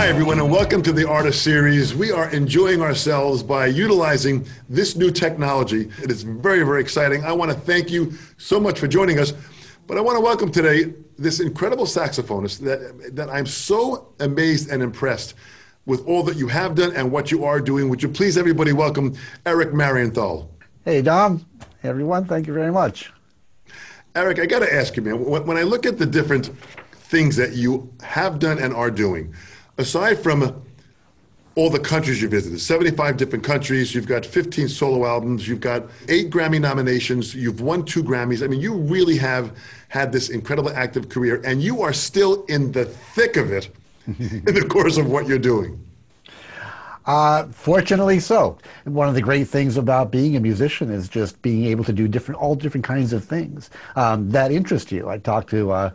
Hi, everyone, and welcome to the Artist Series. We are enjoying ourselves by utilizing this new technology. It is very, very exciting. I want to thank you so much for joining us, but I want to welcome today this incredible saxophonist that I'm so amazed and impressed with all that you have done and what you are doing. Would you please, everybody, welcome Eric Marienthal. Hey, Dom. Hey, everyone. Thank you very much. Eric, I got to ask you, man, when I look at the different things that you have done and are doing, aside from all the countries you visited, 75 different countries, you've got 15 solo albums, you've got 8 Grammy nominations, you've won 2 Grammys. I mean, you really have had this incredibly active career, and you are still in the thick of it in the course of what you're doing. Fortunately so. One of the great things about being a musician is just being able to do all different kinds of things that interest you. I talk to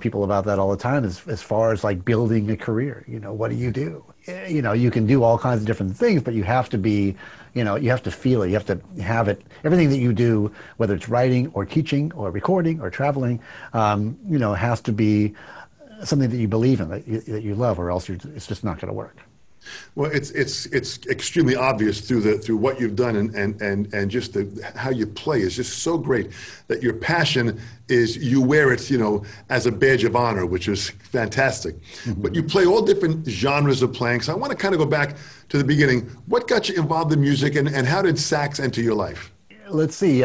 people about that all the time as far as like building a career. You know, what do you do? You know, you can do all kinds of different things, but you have to be, you have to feel it. You have to have it. Everything that you do, whether it's writing or teaching or recording or traveling, has to be something that you believe in, that you love, or else it's just not going to work. Well, it's extremely obvious through what you've done and just how you play is just so great that your passion is you wear it, as a badge of honor, which is fantastic. Mm-hmm. But you play all different genres of playing. So I want to kind of go back to the beginning. What got you involved in music and how did sax enter your life? Let's see.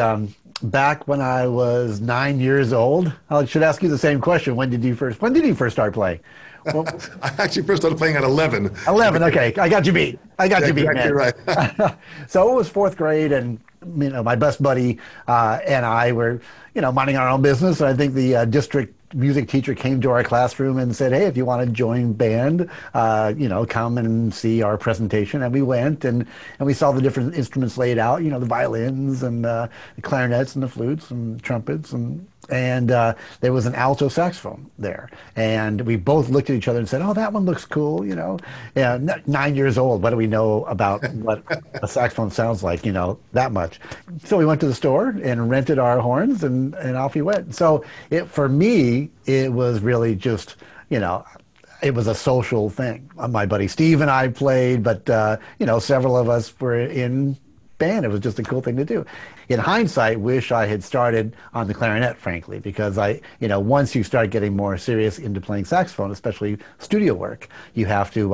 Back when I was 9 years old, I should ask you the same question. When did you first start playing? Well, I actually first started playing at 11. 11, okay. I got you beat. Exactly, man. Right. So it was 4th grade, and my best buddy and I were, minding our own business. And I think the district music teacher came to our classroom and said, "Hey, if you want to join band, come and see our presentation." And we went and we saw the different instruments laid out. The violins and the clarinets and the flutes and trumpets and there was an alto saxophone there, and we both looked at each other and said, "Oh, that one looks cool." And 9 years old, what do we know about what a saxophone sounds like, that much? So we went to the store and rented our horns, and off we went. So for me it was really just, it was a social thing. My buddy Steve and I played, but several of us were in band. It was just a cool thing to do. In hindsight, wish I had started on the clarinet, frankly, because once you start getting more serious into playing saxophone, especially studio work, you have to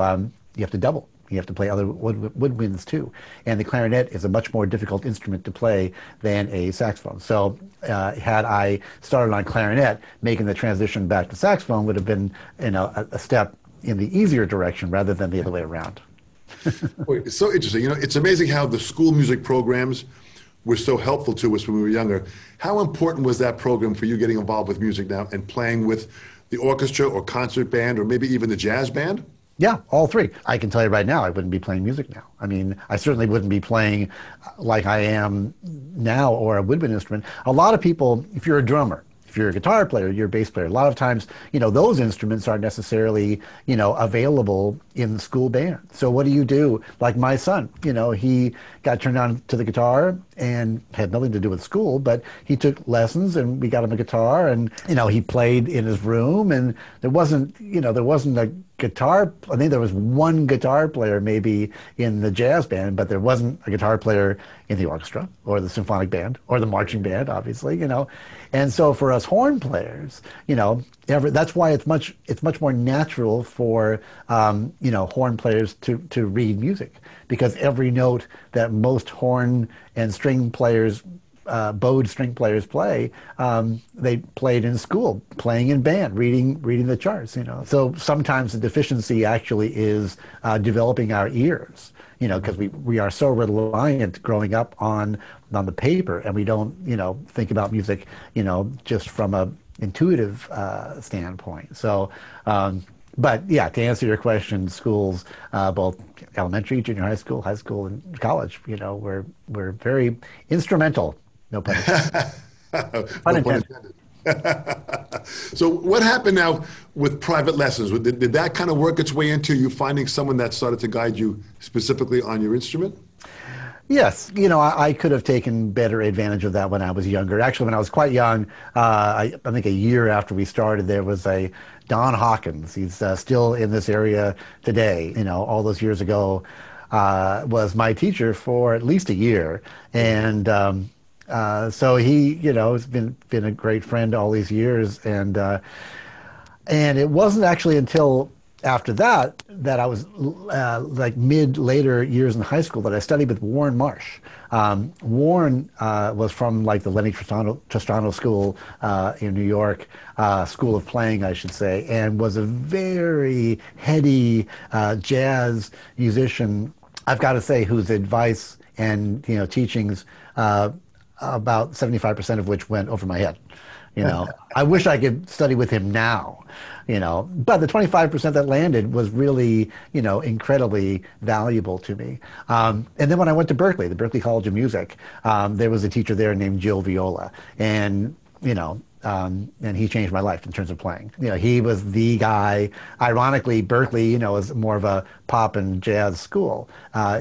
double. You have to play other woodwinds too, and the clarinet is a much more difficult instrument to play than a saxophone. So, had I started on clarinet, making the transition back to saxophone would have been a step in the easier direction rather than the other way around. It's so interesting. It's amazing how the school music programs were so helpful to us when we were younger. How important was that program for you getting involved with music now and playing with the orchestra or concert band or maybe even the jazz band? Yeah, all three. I can tell you right now, I wouldn't be playing music now. I mean, I certainly wouldn't be playing like I am now, or a woodwind instrument. A lot of people, if you're a drummer, if you're a guitar player, you're a bass player, a lot of times, those instruments aren't necessarily, available in the school band. So what do you do? Like my son, he got turned on to the guitar and had nothing to do with school, but he took lessons and we got him a guitar, and, he played in his room, and there wasn't a guitar. I think there was one guitar player maybe in the jazz band, but there wasn't a guitar player in the orchestra or the symphonic band or the marching band, obviously, And so for us horn players, that's why it's much more natural for horn players to read music, because every note that most horn and string players, bowed string players play, they played in school, playing in band, reading the charts. So sometimes the deficiency actually is developing our ears, because we are so reliant growing up on the paper, and we don't think about music just from a intuitive standpoint. So but yeah, to answer your question, schools, both elementary, junior high school, and college, were very instrumental. No pun intended. So what happened now with private lessons? Did that kind of work its way into you finding someone that started to guide you specifically on your instrument? Yes, you know, I could have taken better advantage of that when I was younger. Actually, when I was quite young, I think a year after we started, there was a Don Hawkins. He's still in this area today, you know, all those years ago, was my teacher for at least a year. And so he, you know, has been a great friend all these years. And it wasn't actually until after that, that I was like later years in high school that I studied with Warren Marsh. Warren was from like the Lenny Tristano School in New York, School of Playing, I should say, and was a very heady jazz musician, I've got to say, whose advice and, you know, teachings, about 75% of which went over my head. You know, I wish I could study with him now, you know, but the 25% that landed was really, you know, incredibly valuable to me. And then when I went to Berklee, the Berklee College of Music, there was a teacher there named Jill Viola, and, you know, and he changed my life in terms of playing. You know, he was the guy. Ironically, Berklee, you know, is more of a pop and jazz school,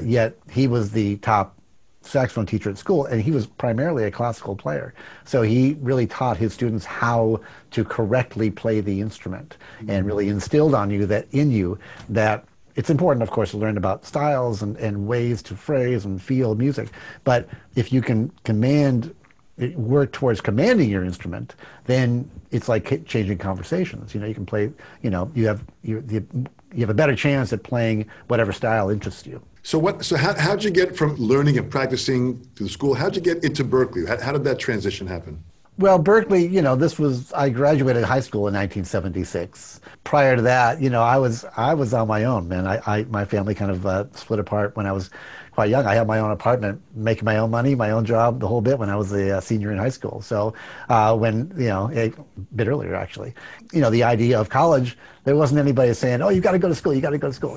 yet he was the top saxophone teacher at school, and he was primarily a classical player. So he really taught his students how to correctly play the instrument, and really instilled in you that it's important, of course, to learn about styles and ways to phrase and feel music. But if you can work towards commanding your instrument, then it's like changing conversations. You know, you can play, you know, you have a better chance at playing whatever style interests you. So what? So how'd you get from learning and practicing to the school? How'd you get into Berklee? How did that transition happen? Well, Berklee, you know, I graduated high school in 1976. Prior to that, you know, I was on my own, man. My family kind of split apart when I was quite young. I had my own apartment, making my own money, my own job, the whole bit when I was a senior in high school. So when, you know, a bit earlier, actually, you know, the idea of college, there wasn't anybody saying, oh, you got to go to school,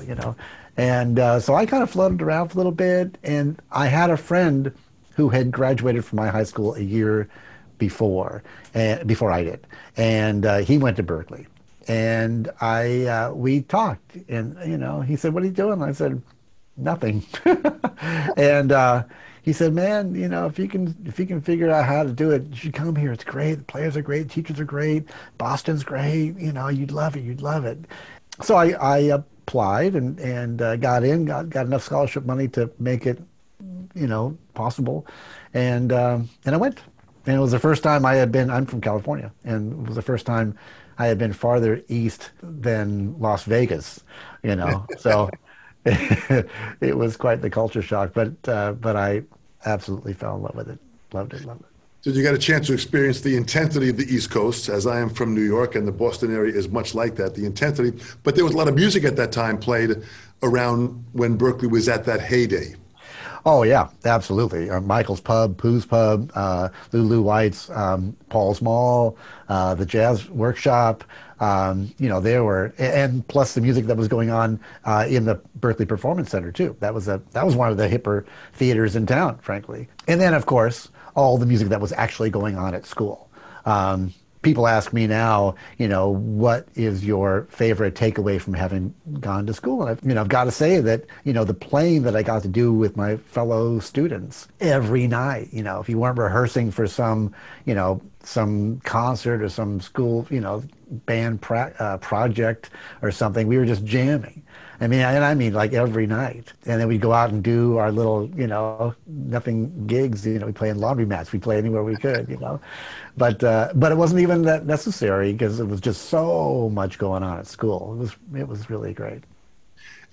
you know. And so I kind of floated around for a little bit, and I had a friend who had graduated from my high school a year before I did, and he went to Berklee, and we talked, and, you know, he said, "What are you doing?" I said, "Nothing." And he said, "Man, you know, if you can figure out how to do it, you should come here. It's great. The players are great. Teachers are great. Boston's great. You know, you'd love it." So I applied and got in, got enough scholarship money to make it, you know, possible, and I went. And it was the first time I'm from California, and it was the first time I had been farther east than Las Vegas, you know. So it was quite the culture shock, but I absolutely fell in love with it. Loved it. So you got a chance to experience the intensity of the East Coast, as I am from New York, and the Boston area is much like that, the intensity. But there was a lot of music at that time played around when Berklee was at that heyday. Oh, yeah, absolutely. Michael's Pub, Pooh's Pub, Lulu White's, Paul's Mall, the Jazz Workshop, you know, and plus the music that was going on in the Berklee Performance Center, too. That was one of the hipper theaters in town, frankly. And then, of course, all the music that was actually going on at school. People ask me now, you know, what is your favorite takeaway from having gone to school? And I've got to say that, you know, the playing that I got to do with my fellow students every night, you know, if you weren't rehearsing for some, you know, some concert or some school, you know, band project or something, we were just jamming. I mean, like every night. And then we'd go out and do our little, you know, nothing gigs. You know, we'd play in laundromats. We'd play anywhere we could, you know. But it wasn't even that necessary, because it was just so much going on at school. It was really great.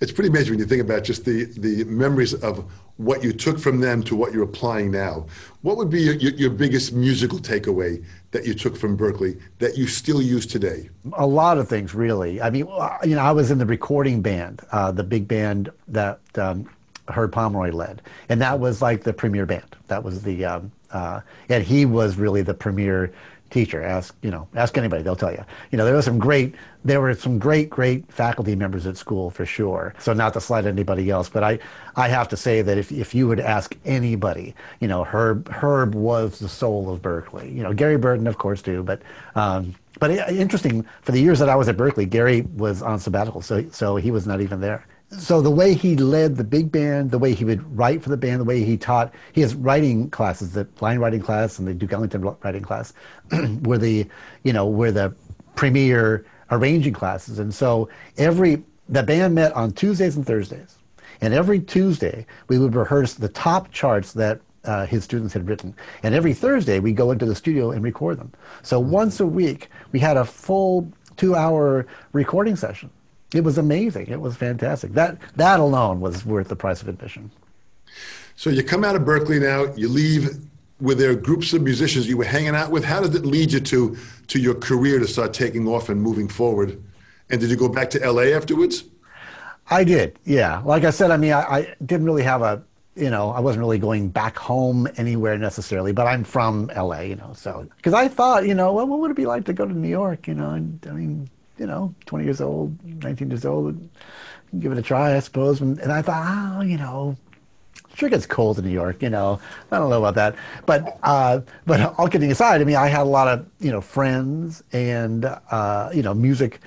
It's pretty amazing when you think about just the memories of what you took from them to what you're applying now. What would be your biggest musical takeaway that you took from Berklee that you still use today? A lot of things, really. I mean, you know, I was in the recording band, the big band that Herb Pomeroy led, and that was like the premier band. That was and he was really the premier teacher. Ask anybody, they'll tell you. You know, there were some great faculty members at school, for sure. So not to slight anybody else, but I have to say that if you would ask anybody, you know, Herb was the soul of Berklee. You know, Gary Burton, of course, too, but interesting, for the years that I was at Berklee, Gary was on sabbatical, so he was not even there. So the way he led the big band, the way he would write for the band, the way he taught, he has writing classes, the line writing class and the Duke Ellington writing class were the, you know, were the premier arranging classes. And so the band met on Tuesdays and Thursdays. And every Tuesday we would rehearse the top charts that his students had written. And every Thursday we go into the studio and record them. So once a week we had a full 2-hour recording session. It was amazing. It was fantastic. That alone was worth the price of admission. So you come out of Berklee now, you leave. Were there groups of musicians you were hanging out with? How did it lead you to your career to start taking off and moving forward? And did you go back to LA afterwards? I did, yeah. Like I said, I mean, I didn't really have a, you know, I wasn't really going back home anywhere necessarily, but I'm from LA, you know, so, because I thought, you know, well, what would it be like to go to New York, you know, and I mean, you know, 20 years old, 19 years old, give it a try, I suppose. And I thought, oh, you know, sure gets cold in New York, you know, I don't know about that. But all kidding aside, I mean, I had a lot of, you know, friends and, you know, music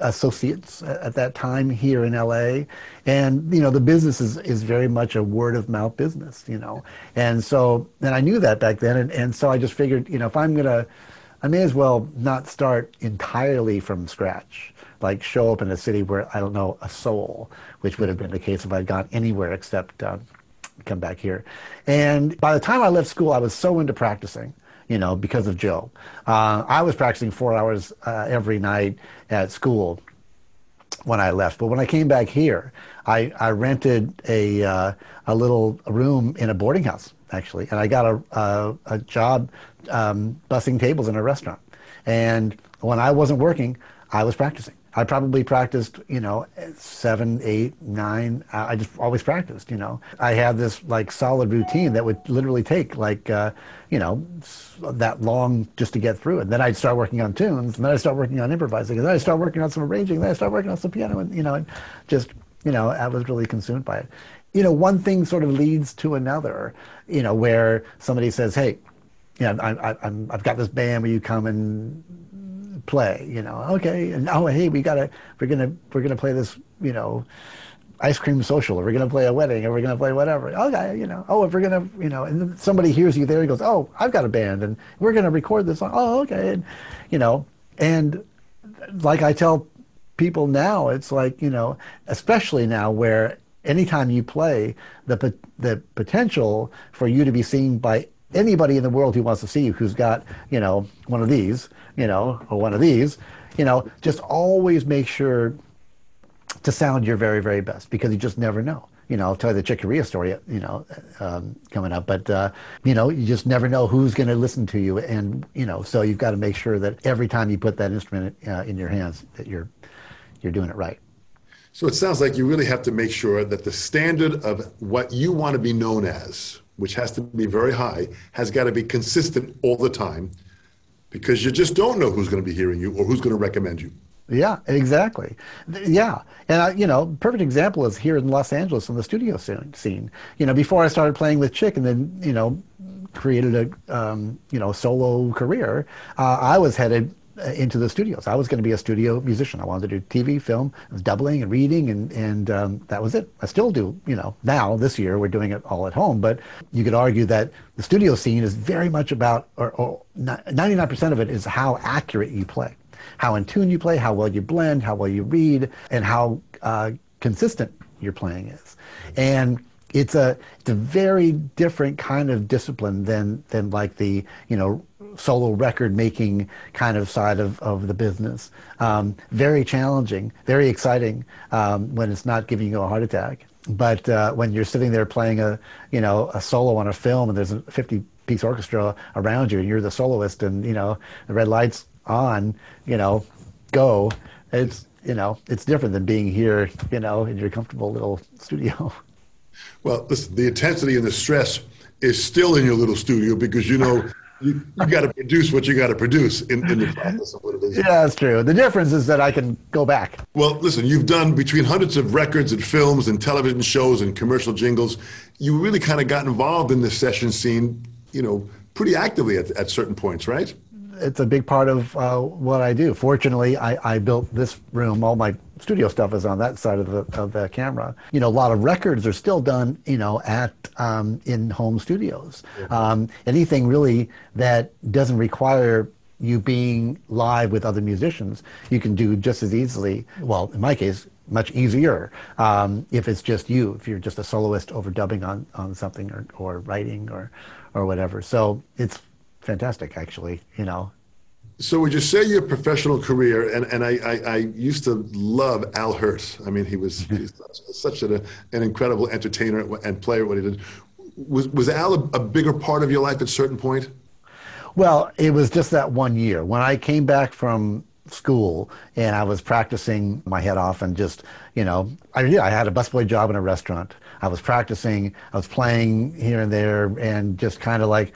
associates at that time here in LA. And, you know, the business is very much a word of mouth business, you know. And so, and I knew that back then. And so I just figured, you know, if I'm going to, I may as well not start entirely from scratch, like show up in a city where I don't know a soul, which would have been the case if I'd gone anywhere except come back here. And by the time I left school, I was so into practicing, you know, because of Jill. I was practicing 4 hours every night at school when I left. But when I came back here, I rented a little room in a boarding house, actually. And I got a job bussing tables in a restaurant. And when I wasn't working, I was practicing. I probably practiced, you know, 7, 8, 9. I just always practiced, you know. I had this like solid routine that would literally take like, you know, that long just to get through it. And then I'd start working on tunes, and then I'd start working on improvising, and then I'd start working on some arranging, and then I'd start working on some piano, and, you know, and just, you know, I was really consumed by it. You know, one thing sort of leads to another, you know, where somebody says, hey, you know, I've got this band, will you come and play, you know? Okay. And oh, hey, we're gonna play this, you know, ice cream social, or we're gonna play a wedding, or we're gonna play whatever. Okay, you know. Oh, if we're gonna, you know, and then somebody hears you there and goes, oh, I've got a band and we're gonna record this song. Oh, okay. And, you know, and like I tell people now, it's like, you know, especially now where anytime you play, the potential for you to be seen by anybody in the world who wants to see you, who's got, you know, one of these, you know, or one of these, you know, just always make sure to sound your very, very best, because you just never know. You know, I'll tell you the Chick Corea story, you know, coming up, but, you know, you just never know who's going to listen to you. And, you know, so you've got to make sure that every time you put that instrument in your hands, that you're doing it right. So it sounds like you really have to make sure that the standard of what you want to be known as, which has to be very high, has got to be consistent all the time, because you just don't know who's going to be hearing you or who's going to recommend you. Yeah, exactly. Yeah. And, you know, perfect example is here in Los Angeles in the studio scene. You know, before I started playing with Chick and then, you know, created a, you know, solo career, I was headed into the studios. I was going to be a studio musician. I wanted to do TV, film, doubling and reading, and that was it. I still do, you know, now this year we're doing it all at home, but you could argue that the studio scene is very much about, or 99% of it is how accurate you play, how in tune you play, how well you blend, how well you read, and how consistent your playing is. And it's a very different kind of discipline than like the, you know, solo record making kind of side of the business. Very challenging, very exciting when it's not giving you a heart attack. But when you're sitting there playing a, you know, a solo on a film and there's a 50-piece orchestra around you and you're the soloist and, you know, the red light's on, you know, go. It's, you know, it's different than being here, you know, in your comfortable little studio. Well, listen, the intensity and the stress is still in your little studio because, you know, you got to produce what you got to produce in the process of what it is. Yeah, that's true. The difference is that I can go back. Well, listen, you've done between hundreds of records and films and television shows and commercial jingles. You really kind of got involved in the session scene, you know, pretty actively at certain points, right? It's a big part of what I do. Fortunately, I built this room, all my studio stuff is on that side of the camera. You know, a lot of records are still done, you know, at in home studios. Anything really that doesn't require you being live with other musicians, you can do just as easily, well, in my case, much easier if it's just you, if you're just a soloist overdubbing on something or writing or whatever. So it's fantastic, actually, you know. So would you say your professional career, and I used to love Al Hurt. I mean, he was such an incredible entertainer and player, what he did. Was Al a bigger part of your life at a certain point? Well, it was just that one year. When I came back from school and I was practicing my head off and just, you know, I had a busboy job in a restaurant. I was practicing, I was playing here and there and just kind of like,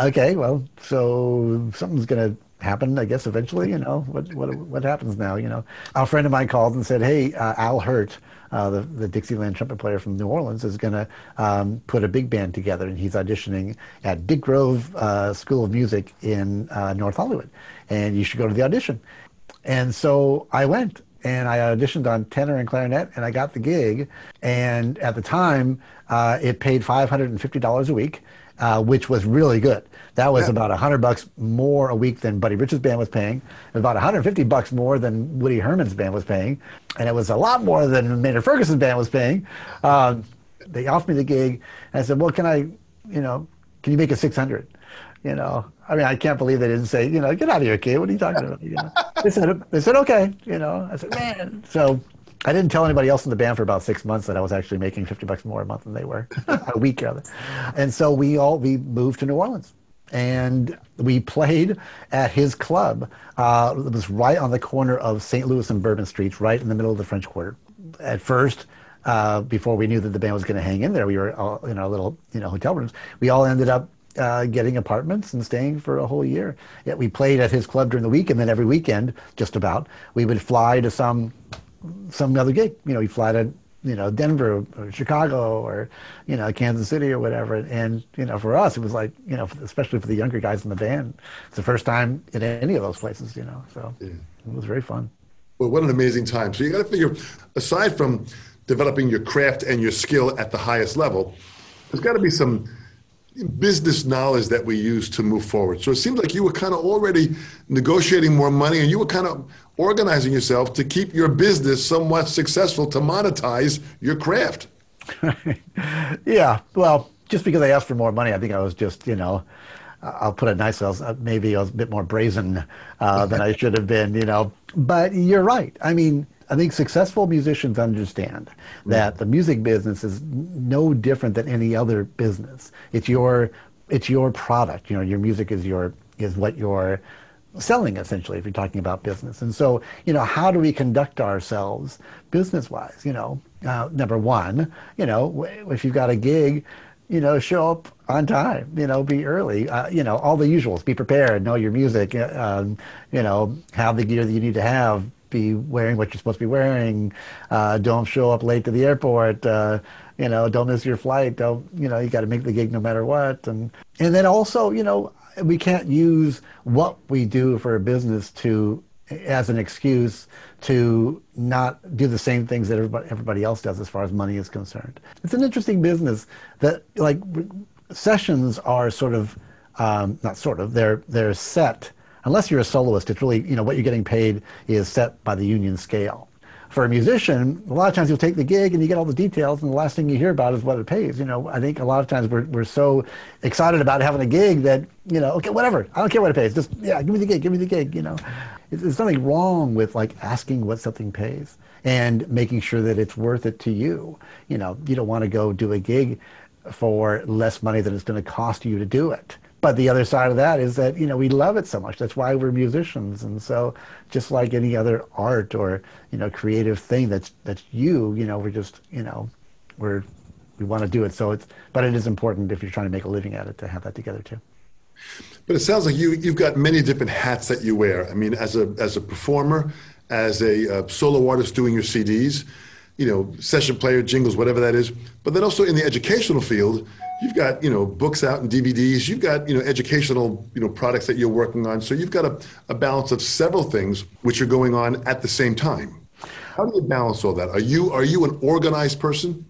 okay, well, so something's going to happen, I guess, eventually, you know, what happens now, you know. A friend of mine called and said, hey, Al Hurt, the Dixieland trumpet player from New Orleans, is going to put a big band together, and he's auditioning at Dick Grove School of Music in North Hollywood, and you should go to the audition. And so I went, and I auditioned on tenor and clarinet, and I got the gig, and at the time, it paid $550 a week, which was really good. That was about $100 more a week than Buddy Rich's band was paying. It was about $150 more than Woody Herman's band was paying. And it was a lot more than Maynard Ferguson's band was paying. They offered me the gig. And I said, well, can you make it 600? You know, I mean, I can't believe they didn't say, you know, get out of here, kid. What are you talking about? You know? They said, okay. You know, I said, man. So I didn't tell anybody else in the band for about 6 months that I was actually making $50 more a month than they were, a week rather. And so we moved to New Orleans, and we played at his club. It was right on the corner of St. Louis and Bourbon Streets, right in the middle of the French Quarter. At first, before we knew that the band was going to hang in there, we were all in our little, you know, hotel rooms. We all ended up getting apartments and staying for a whole year. Yet we played at his club during the week, and then every weekend, just about, we would fly to some other gig. You know, you fly to, you know, Denver or Chicago or, you know, Kansas City or whatever. And, you know, for us, it was like, you know, especially for the younger guys in the band, it's the first time in any of those places, you know, so yeah. It was very fun. Well, what an amazing time. So you got to figure, aside from developing your craft and your skill at the highest level, there's got to be some business knowledge that we use to move forward. So it seems like you were kind of already negotiating more money, and you were kind of organizing yourself to keep your business somewhat successful to monetize your craft. Yeah, well, just because I asked for more money, I think I was just, you know, I'll put it nicely, maybe I was a bit more brazen than I should have been, you know. But you're right. I mean, I think successful musicians understand that the music business is no different than any other business. It's your product. You know, your music is what you're selling, essentially, if you're talking about business. And so, you know, how do we conduct ourselves business-wise? You know, number one, you know, if you've got a gig, you know, show up on time, you know, be early, you know, all the usuals, be prepared, know your music, you know, have the gear that you need to have, be wearing what you're supposed to be wearing, don't show up late to the airport, you know, don't miss your flight, don't, you know, you got to make the gig no matter what. And then also, you know, we can't use what we do for a business as an excuse to not do the same things that everybody else does as far as money is concerned. It's an interesting business that, like, sessions are sort of, not sort of, they're set. Unless you're a soloist, it's really, you know, what you're getting paid is set by the union scale. For a musician, a lot of times you'll take the gig and you get all the details, and the last thing you hear about is what it pays. You know, I think a lot of times we're so excited about having a gig that, you know, okay, whatever, I don't care what it pays. Just, yeah, give me the gig, you know. There's nothing wrong with, like, asking what something pays and making sure that it's worth it to you. You know, you don't want to go do a gig for less money than it's going to cost you to do it. But the other side of that is that, you know, we love it so much. That's why we're musicians. And so just like any other art or, you know, creative thing that's you know, we're just, you know, we want to do it. So but it is important if you're trying to make a living at it to have that together too. But it sounds like you've got many different hats that you wear. I mean, as a performer, as a solo artist doing your CDs, you know, session player, jingles, whatever that is. But then also in the educational field, you've got, you know, books out and DVDs. You've got, you know, educational, you know, products that you're working on. So you've got a balance of several things which are going on at the same time. How do you balance all that? Are you an organized person?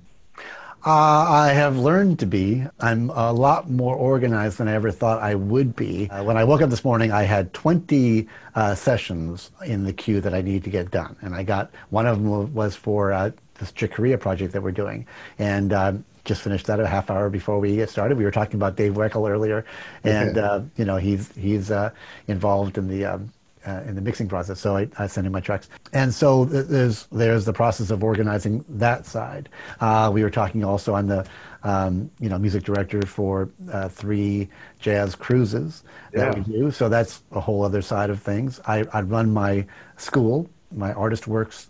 I have learned to be. I'm a lot more organized than I ever thought I would be. When I woke up this morning, I had 20 sessions in the queue that I need to get done. And I got, one of them was for this Chick Corea project that we're doing. And just finished that a half hour before we get started. We were talking about Dave Weckl earlier. And, you know, he's involved in the mixing process, so I send in my tracks. And so there's the process of organizing that side. We were talking also on the you know, music director for 3 jazz cruises that we do, so that's a whole other side of things. I run my school, my Artist Works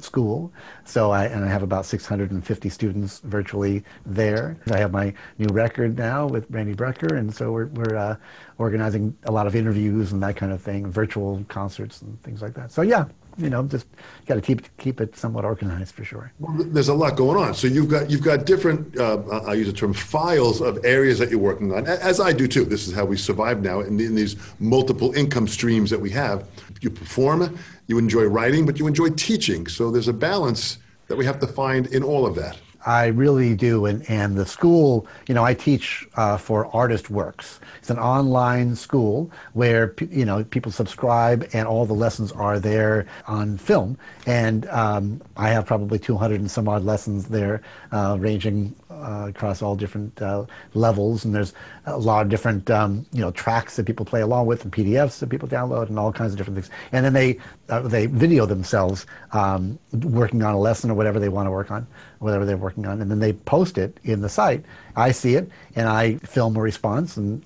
school, so I have about 650 students virtually there. I have my new record now with Randy Brecker, and so we're organizing a lot of interviews and that kind of thing, virtual concerts and things like that. So yeah, you know, just got to keep it somewhat organized for sure. Well, there's a lot going on. So you've got different, I use the term files of areas that you're working on, as I do too. This is how we survive now in these multiple income streams that we have. You perform, you enjoy writing, but you enjoy teaching. So there's a balance that we have to find in all of that. I really do, and the school, you know, I teach for Artist Works. It's an online school where, you know, people subscribe and all the lessons are there on film. And I have probably 200 and some odd lessons there, ranging across all different levels. And there's a lot of different, you know, tracks that people play along with and PDFs that people download and all kinds of different things. And then they video themselves working on a lesson or whatever they want to work on, whatever they're working on, and then they post it in the site. I see it, and I film a response and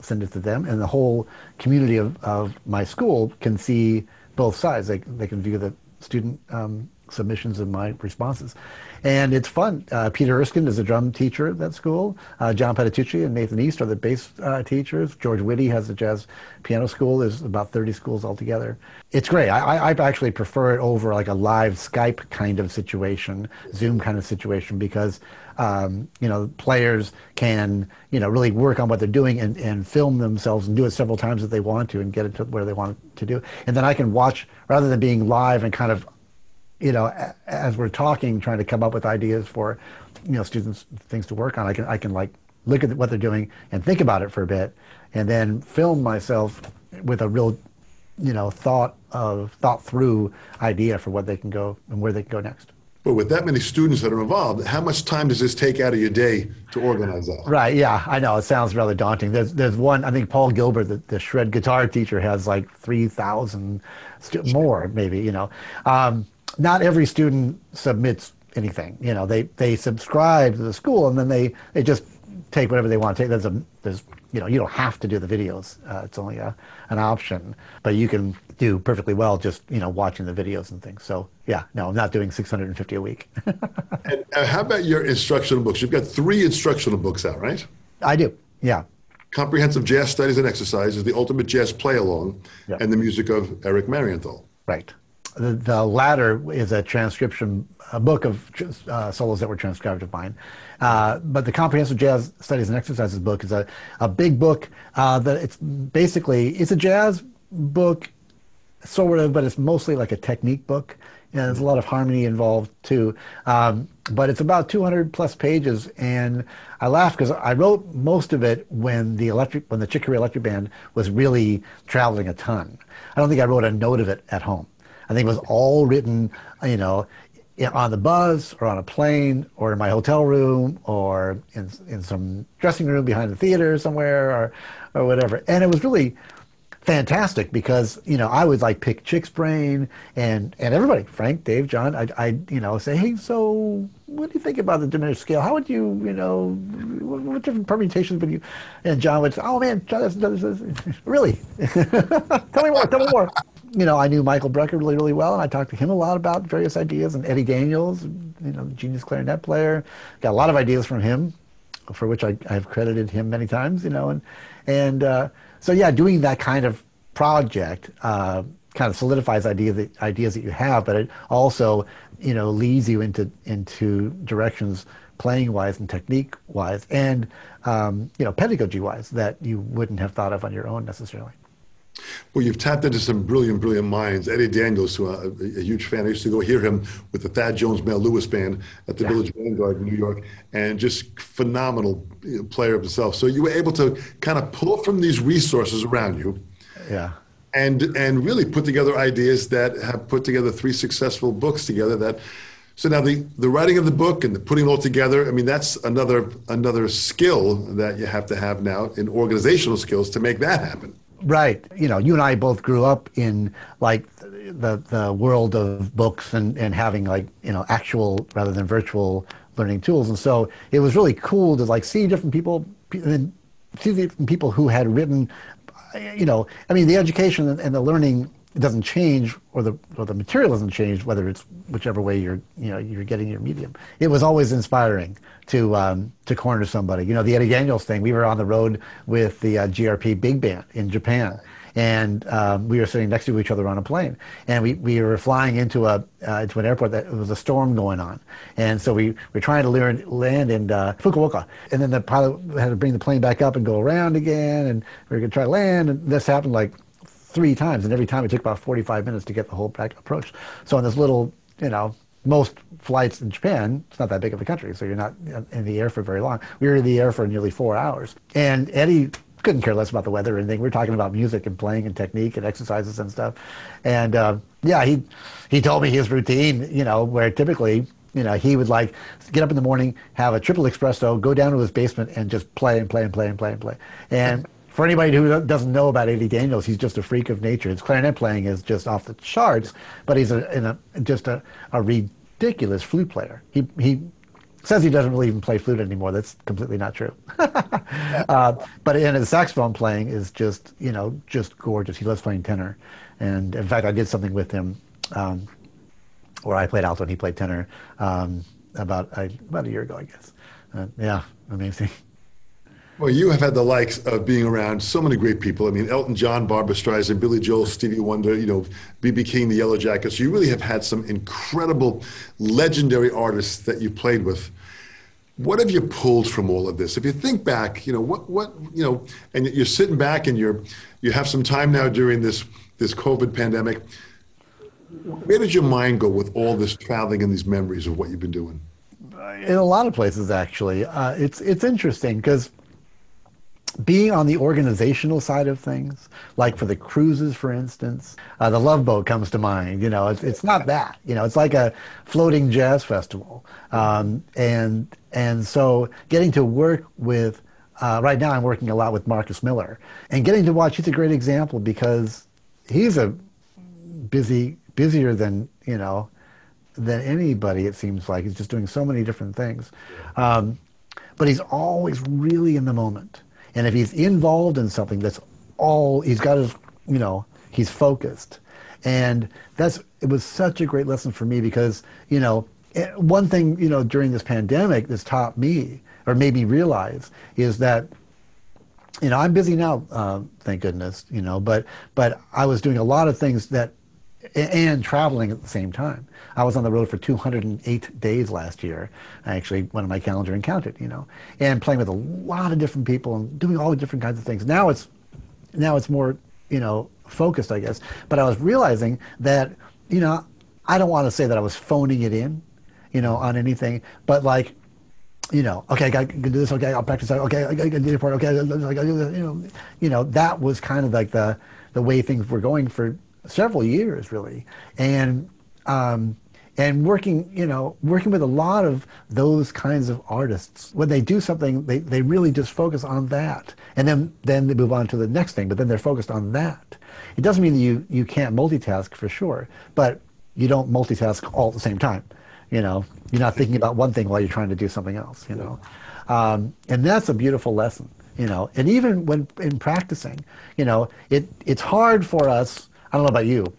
send it to them. And the whole community of my school can see both sides. They can view the student submissions and my responses. And it's fun. Peter Erskine is a drum teacher at that school. John Patitucci and Nathan East are the bass teachers. George Whitty has a jazz piano school. There's about 30 schools altogether. It's great. I actually prefer it over like a live Skype kind of situation, Zoom kind of situation, because you know, players can, you know, really work on what they're doing and film themselves and do it several times if they want to and get it to where they want it to do. And then I can watch, rather than being live and kind of, you know, as we're talking, trying to come up with ideas for, you know, students, things to work on. I can like look at what they're doing and think about it for a bit, and then film myself with a real, you know, thought through idea for what they can go and where they can go next. But with that many students that are involved, how much time does this take out of your day to organize that? Right, yeah, I know. It sounds rather daunting. There's one, I think Paul Gilbert, the shred guitar teacher, has like 3,000 more maybe, you know. Not every student submits anything. You know, they subscribe to the school, and then they just take whatever they want to take. There's you know, you don't have to do the videos. It's only an option, but you can do perfectly well just, you know, watching the videos and things. So yeah, no, I'm not doing 650 a week. And how about your instructional books? You've got 3 instructional books out, right? I do. Yeah. Comprehensive Jazz Studies and Exercises, The Ultimate Jazz Play-Along, and The Music of Eric Marienthal. Right. The latter is a transcription, a book of solos that were transcribed of mine. But the Comprehensive Jazz Studies and Exercises book is a big book that it's a jazz book, sort of, but it's mostly like a technique book. And there's a lot of harmony involved too. But it's about 200 plus pages. And I laugh because I wrote most of it when the Chick Corea Electric Band was really traveling a ton. I don't think I wrote a note of it at home. I think it was all written, you know, on the bus or on a plane or in my hotel room or in some dressing room behind the theater somewhere or whatever. And it was really fantastic because, you know, I would like pick Chick's brain and everybody, Frank, Dave, John, I you know, say, hey, so what do you think about the diminished scale? How would you, you know, what different permutations would you? And John would say, oh man, try this. Really? Tell me more. You know, I knew Michael Brecker really, really well, and I talked to him a lot about various ideas, and Eddie Daniels, you know, the genius clarinet player, got a lot of ideas from him, for which I've credited him many times, you know, and so yeah, doing that kind of project kind of solidifies ideas that you have, but it also, you know, leads you into directions playing-wise and technique-wise, and you know, pedagogy-wise that you wouldn't have thought of on your own necessarily. Well, you've tapped into some brilliant, brilliant minds. Eddie Daniels, who I'm a huge fan. I used to go hear him with the Thad Jones Mel Lewis Band at the Village Vanguard in New York, and just phenomenal player of himself. So you were able to kind of pull from these resources around you, and really put together ideas that have put together three successful books together. That so now the writing of the book and the putting it all together, I mean, that's another skill that you have to have now, in organizational skills, to make that happen. Right. You know, you and I both grew up in like the world of books and having like, you know, actual rather than virtual learning tools. And so it was really cool to like see different people, and see different people who had written, you know, I mean, the education and the learning doesn't change, or the material doesn't change, whether it's whichever way you're getting your medium. It was always inspiring to corner somebody. You know, the Eddie Daniels thing. We were on the road with the GRP Big Band in Japan, and we were sitting next to each other on a plane, and we were flying into an airport that was a storm going on, and so we were trying to land in Fukuoka, and then the pilot had to bring the plane back up and go around again, and we were going to try to land, and this happened like three times, and every time it took about 45 minutes to get the whole back approach. So on this little, you know, most flights in Japan, it's not that big of a country, so you're not in the air for very long. We were in the air for nearly 4 hours, and Eddie couldn't care less about the weather or anything. We were talking about music and playing and technique and exercises and stuff. And yeah, he told me his routine, you know, where typically, you know, he would like get up in the morning, have a triple espresso, go down to his basement and just play and play and play and play and play. And for anybody who doesn't know about Eddie Daniels, he's just a freak of nature. His clarinet playing is just off the charts, but he's just a ridiculous flute player. He says he doesn't really even play flute anymore. That's completely not true. But and his saxophone playing is just, you know, just gorgeous. He loves playing tenor, and in fact, I did something with him, where I played alto and he played tenor about a year ago, I guess. Yeah, amazing. Well, you have had the likes of being around so many great people. I mean, Elton John, Barbra Streisand, Billy Joel, Stevie Wonder, you know, B.B. King, the Yellowjackets. You really have had some incredible, legendary artists that you played with. What have you pulled from all of this? If you think back, you know, what you know, and you're sitting back and you have some time now during this COVID pandemic. Where did your mind go with all this traveling and these memories of what you've been doing? In a lot of places, actually. It's interesting because being on the organizational side of things, like for the cruises, for instance, the Love Boat comes to mind. You know, it's not that. You know, it's like a floating jazz festival, and so getting to work with. Right now, I'm working a lot with Marcus Miller, and getting to watch. He's a great example because he's a busier than, you know, than anybody. It seems like he's just doing so many different things, but he's always really in the moment. And if he's involved in something, that's all he's got is, you know, he's focused. And it was such a great lesson for me because, you know, one thing, you know, during this pandemic that's taught me or made me realize is that, you know, I'm busy now, thank goodness, you know, but I was doing a lot of things that, and traveling at the same time. I was on the road for 208 days last year. I actually went on my calendar and counted, you know, and playing with a lot of different people and doing all the different kinds of things. Now it's more, you know, focused, I guess. But I was realizing that, you know, I don't want to say that I was phoning it in, you know, on anything, but like, you know, okay, I gotta do this, okay, I'll practice that, okay, I gotta do the part, okay, I gotta do this, you know, that was kind of like the way things were going for several years, really, and working with a lot of those kinds of artists. When they do something, they really just focus on that, and then they move on to the next thing. But then they're focused on that. It doesn't mean that you can't multitask, for sure, but you don't multitask all at the same time. You know, you're not thinking about one thing while you're trying to do something else. You know, and that's a beautiful lesson. You know, and even when in practicing, you know, it's hard for us. I don't know about you,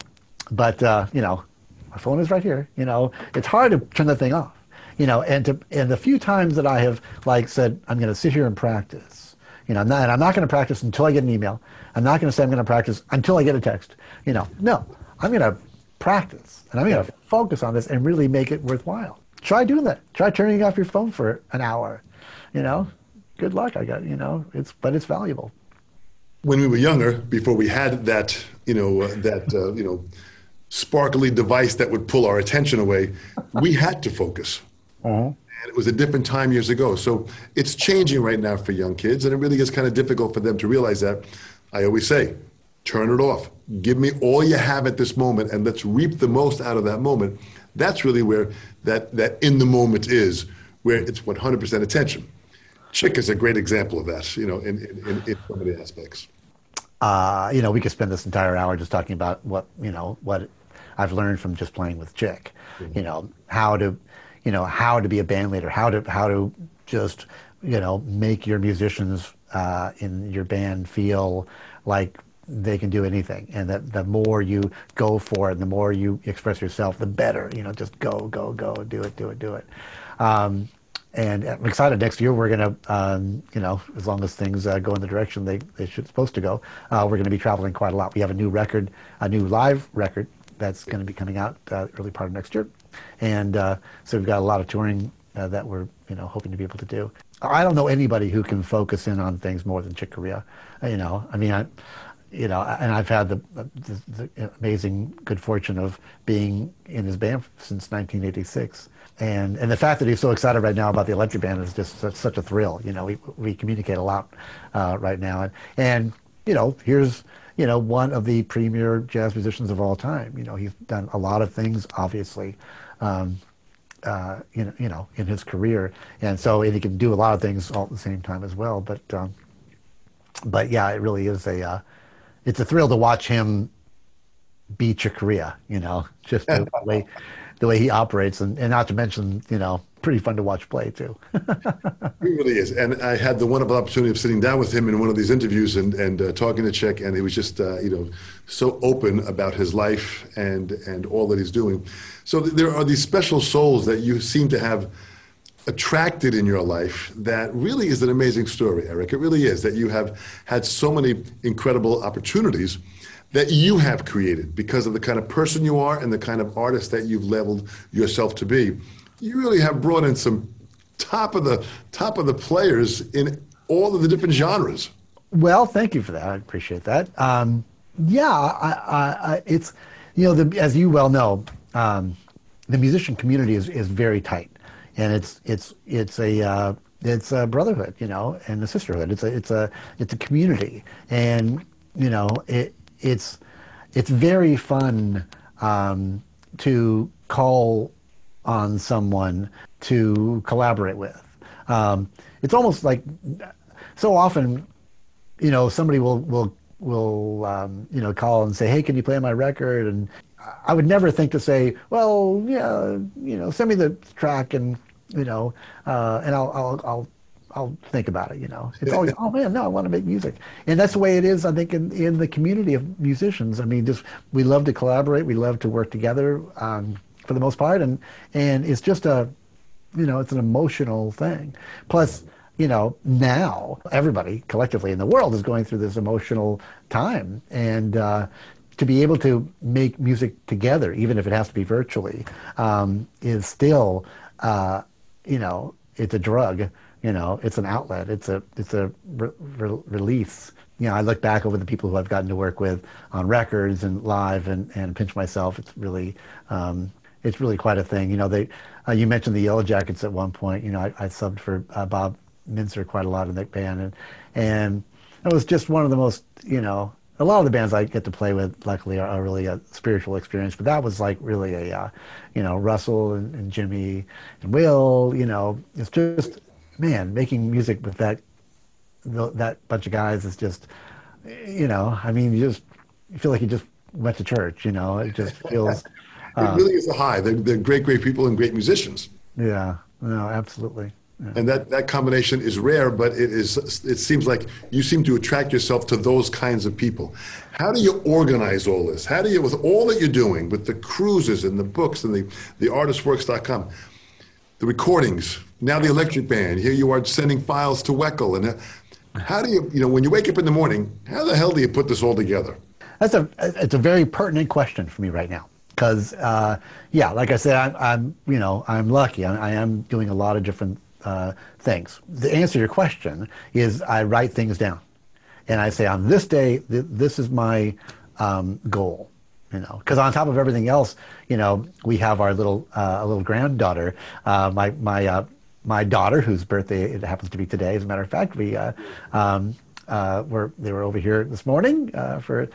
but, you know, my phone is right here, you know, it's hard to turn that thing off, you know, and the few times that I have like said, I'm going to sit here and practice, you know, and I'm not going to practice until I get an email. I'm not going to say I'm going to practice until I get a text, you know, no, I'm going to practice and I'm going to focus on this and really make it worthwhile. Try doing that. Try turning off your phone for an hour, you know, good luck. I got, you know, but it's valuable. when we were younger, before we had that, sparkly device that would pull our attention away, we had to focus. Uh-huh. And it was a different time years ago. So it's changing right now for young kids, and it really is kind of difficult for them to realize that. I always say, turn it off. Give me all you have at this moment, and let's reap the most out of that moment. That's really where that in the moment is, where it's 100% attention. Chick is a great example of that, in so many aspects. We could spend this entire hour just talking about what I've learned from just playing with Chick. Mm-hmm. How to be a band leader, how to just make your musicians in your band feel like they can do anything, and that the more you go for it, the more you express yourself, the better. Just go, do it. And I'm excited. Next year, we're going to, as long as things go in the direction supposed to go, we're going to be traveling quite a lot. We have a new live record that's going to be coming out early part of next year, and so we've got a lot of touring that we're hoping to be able to do. I don't know anybody who can focus in on things more than Chick Corea. And I've had the amazing good fortune of being in his band since 1986. And the fact that he's so excited right now about the electric band is just such a thrill. We communicate a lot right now. And here's, one of the premier jazz musicians of all time. He's done a lot of things, obviously, in his career. And he can do a lot of things all at the same time as well. But yeah, it really is it's a thrill to watch him be Chick Corea, just the way he operates, and not to mention, pretty fun to watch play too. He really is. And I had the wonderful opportunity of sitting down with him in one of these interviews and talking to Chick, and he was just, so open about his life and all that he's doing. So there are these special souls that you seem to have attracted in your life. That really is an amazing story, Eric. It really is, that you have had so many incredible opportunities that you have created because of the kind of person you are and the kind of artist that you've leveled yourself to be. You really have brought in some top of the players in all of the different genres. Well, thank you for that. I appreciate that. It's, as you well know, the musician community is very tight. And it's a brotherhood, and a sisterhood. It's a community, and it's very fun to call on someone to collaborate with. It's almost like so often, somebody will call and say, "Hey, can you play my record?" And I would never think to say, "Well, yeah, send me the track and and I'll think about it." It's always, "Oh man, no, I want to make music," and that's the way it is. I think in the community of musicians, we love to collaborate, we love to work together for the most part, and it's just it's an emotional thing. Plus, now everybody collectively in the world is going through this emotional time, and to be able to make music together, even if it has to be virtually, is still, it's a drug, it's an outlet, it's a release. I look back over the people who I've gotten to work with on records and live and pinch myself. It's really, it's really quite a thing. You mentioned the Yellowjackets at one point. I subbed for Bob Minzer quite a lot in that band, and it was just one of the most, a lot of the bands I get to play with, luckily, are really a spiritual experience. But that was like really a, Russell and Jimmy and Will. It's just, man, making music with that bunch of guys is just, you feel like you just went to church. It just feels. It really is a high. They're great people and great musicians. Yeah. No, absolutely. Yeah. And that combination is rare, but it seems like you seem to attract yourself to those kinds of people. How do you organize all this? How do you, with all that you're doing, with the cruises and the books and the artistworks.com, the recordings, now the electric band, here you are sending files to Weckl, and how do you, when you wake up in the morning, how the hell do you put this all together? It's a very pertinent question for me right now. Because, like I said, I'm lucky. I am doing a lot of different things. The answer to your question is I write things down, and I say, on this day, this is my goal. You know, because on top of everything else, you know, we have our little little granddaughter, my daughter, whose birthday it happens to be today. As a matter of fact, they were over here this morning for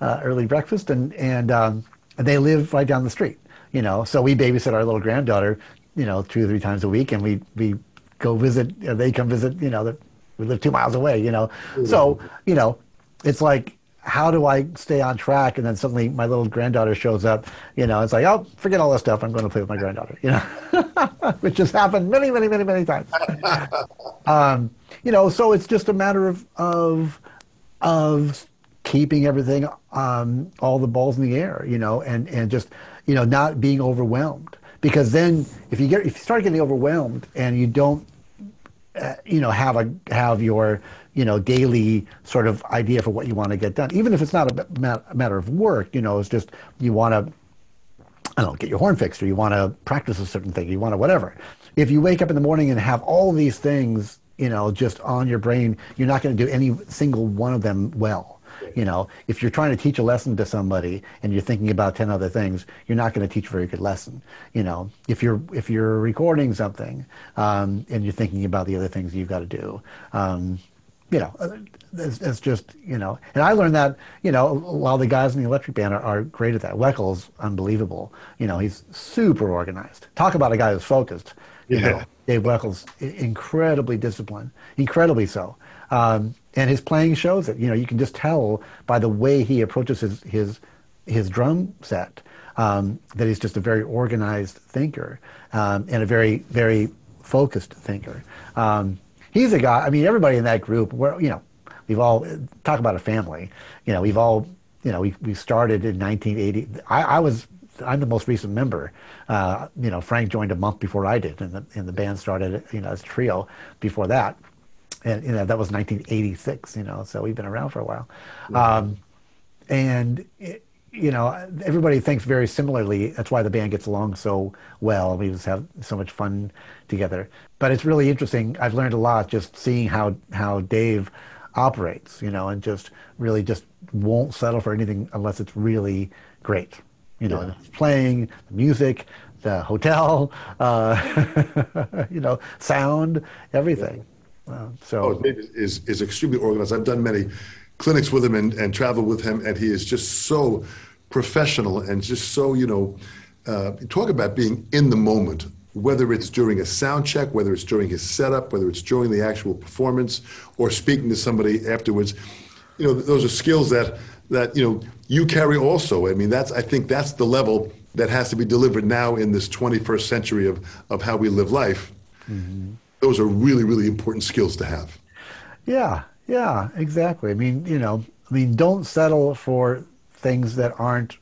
early breakfast, and they live right down the street. You know, so we babysit our little granddaughter, you know, 2 or 3 times a week, and we go visit. They come visit. You know, we live 2 miles away. You know, mm-hmm. So you know, it's like, how do I stay on track? And then suddenly my little granddaughter shows up, you know, it's like, oh, forget all this stuff. I'm going to play with my granddaughter, you know, which has happened many, many, many, many times. You know, so it's just a matter of keeping everything, all the balls in the air, you know, and just, you know, not being overwhelmed, because then if you start getting overwhelmed and you don't, you know, have your, you know, daily sort of idea for what you want to get done, even if it's not a matter of work, you know, it's just, you want to, I don't know, get your horn fixed, or you want to practice a certain thing, you want to whatever. If you wake up in the morning and have all these things, you know, just on your brain, you're not going to do any single one of them well. You know, if you're trying to teach a lesson to somebody and you're thinking about 10 other things, you're not going to teach a very good lesson. You know, if you're recording something and you're thinking about the other things you've got to do, you know, it's just, you know, and I learned that, you know, while the guys in the electric band are great at that. Weckle's unbelievable. You know, he's super organized. Talk about a guy who's focused. Yeah. You know, Dave Weckle's incredibly disciplined, incredibly so. And his playing shows it. You know, you can just tell by the way he approaches his drum set that he's just a very organized thinker and a very, very focused thinker. He's a guy, I mean, everybody in that group, you know, we've all, talk about a family, you know, we've all, you know, we started in 1980. I'm the most recent member. You know, Frank joined a month before I did, and the band started, you know, as a trio before that. And, you know, that was 1986, you know, so we've been around for a while. And, you know, everybody thinks very similarly. That's why the band gets along so well. We just have so much fun together. But it's really interesting. I've learned a lot just seeing how Dave operates, you know, and just really just won't settle for anything unless it's really great. You know, yeah. Playing, the music, the hotel, you know, sound, everything. Yeah. Dave is extremely organized. I've done many clinics with him and traveled with him, and he is just so professional and just so, you know, talk about being in the moment, whether it's during a sound check, whether it's during his setup, whether it's during the actual performance or speaking to somebody afterwards. You know, those are skills that, you know, you carry also. I mean, I think that's the level that has to be delivered now in this 21st century of how we live life. Mm-hmm. Those are really, really important skills to have. Yeah, exactly. I mean, you know, don't settle for things that aren't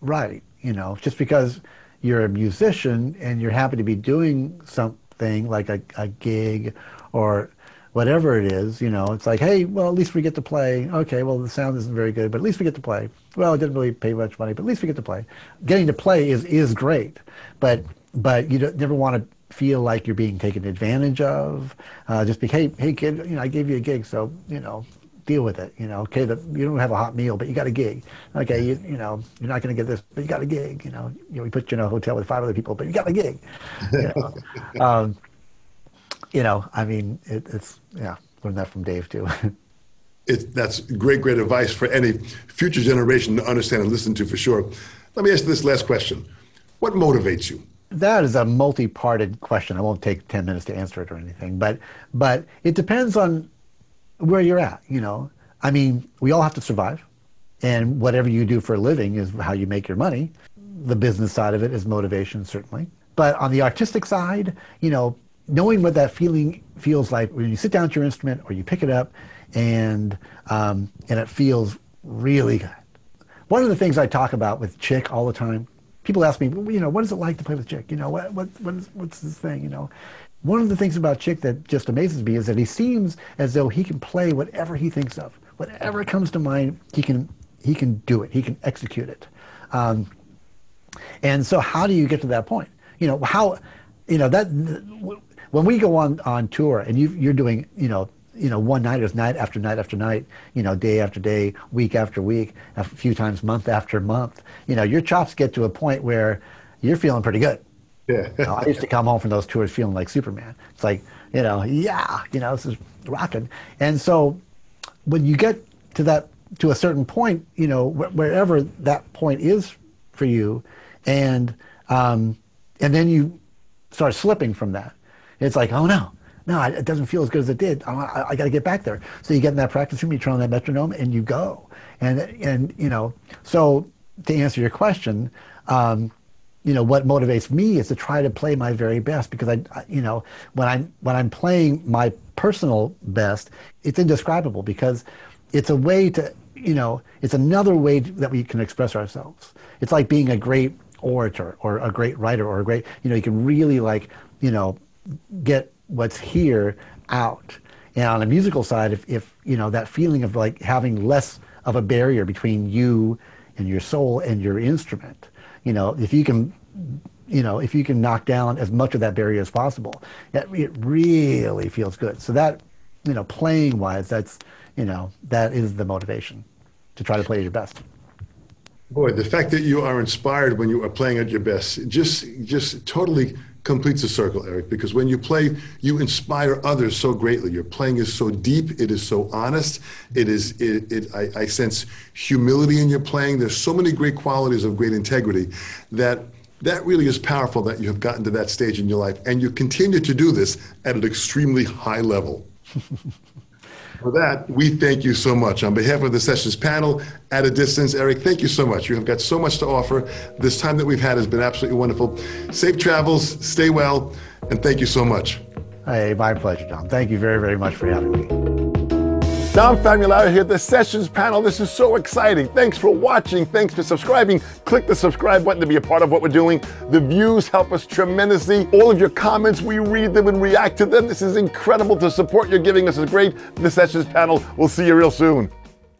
right. You know, just because you're a musician and you're happy to be doing something like a gig or whatever it is, you know, it's like, hey, well, at least we get to play. Okay, well, the sound isn't very good, but at least we get to play. Well, it didn't really pay much money, but at least we get to play. Getting to play is great, but you don't, never want to feel like you're being taken advantage of. Just be, hey kid, you know, I gave you a gig, so, you know, deal with it. You know, okay, you don't have a hot meal, but you got a gig. Okay, you know, you're not going to get this, but you got a gig. You know, we put you in a hotel with 5 other people, but you got a gig. You know, you know, I mean, it's yeah, learned that from Dave too. That's great advice for any future generation to understand and listen to for sure. Let me ask you this last question: what motivates you? That is a multi-parted question. I won't take 10 minutes to answer it or anything, but it depends on where you're at, you know. I mean, we all have to survive, and whatever you do for a living is how you make your money. The business side of it is motivation, certainly. But on the artistic side, you know, knowing what that feeling feels like when you sit down to your instrument or you pick it up and it feels really good. One of the things I talk about with Chick all the time, people ask me, you know, what is it like to play with Chick? You know, what's this thing, you know? One of the things about Chick that just amazes me is that he seems as though he can play whatever he thinks of. Whatever comes to mind, he can do it. He can execute it. And so how do you get to that point? You know, how, you know, that when we go on tour and you're doing, you know, you know, one night, it was night after night after night, you know, day after day, week after week, a few times month after month. You know, your chops get to a point where you're feeling pretty good. Yeah. You know, I used to come home from those tours feeling like Superman. It's like, you know, yeah, you know, this is rocking. And so when you get to that, to a certain point, you know, wherever that point is for you, and then you start slipping from that. It's like, oh no. No, it doesn't feel as good as it did. I got to get back there. So you get in that practice room, you turn on that metronome, and you go. And you know, so to answer your question, you know, what motivates me is to try to play my very best, because I you know, when I'm playing my personal best, it's indescribable, because it's a way to, you know, it's another way that we can express ourselves. It's like being a great orator or a great writer or a great, you know, you can really, like, you know, get what's here out. And on the musical side, if you know, that feeling of like having less of a barrier between you and your soul and your instrument, you know, if you can, you know, if you can knock down as much of that barrier as possible, it really feels good. So that, you know, playing wise, that's, you know, that is the motivation, to try to play your best. Boy, the fact that you are inspired when you are playing at your best just totally completes the circle, Eric, because when you play, you inspire others so greatly. Your playing is so deep, it is so honest, I sense humility in your playing. There's so many great qualities of great integrity that really is powerful, that you have gotten to that stage in your life, and you continue to do this at an extremely high level. For that, we thank you so much. On behalf of the Sessions panel, at a distance, Eric, thank you so much. You have got so much to offer. This time that we've had has been absolutely wonderful. Safe travels, stay well, and thank you so much. Hey, my pleasure, Dom. Thank you very, very much for having me. Dom Famularo here at the Sessions panel. This is so exciting. Thanks for watching. Thanks for subscribing. Click the subscribe button to be a part of what we're doing. The views help us tremendously. All of your comments, we read them and react to them. This is incredible. The support you're giving us is great. The Sessions panel. We'll see you real soon.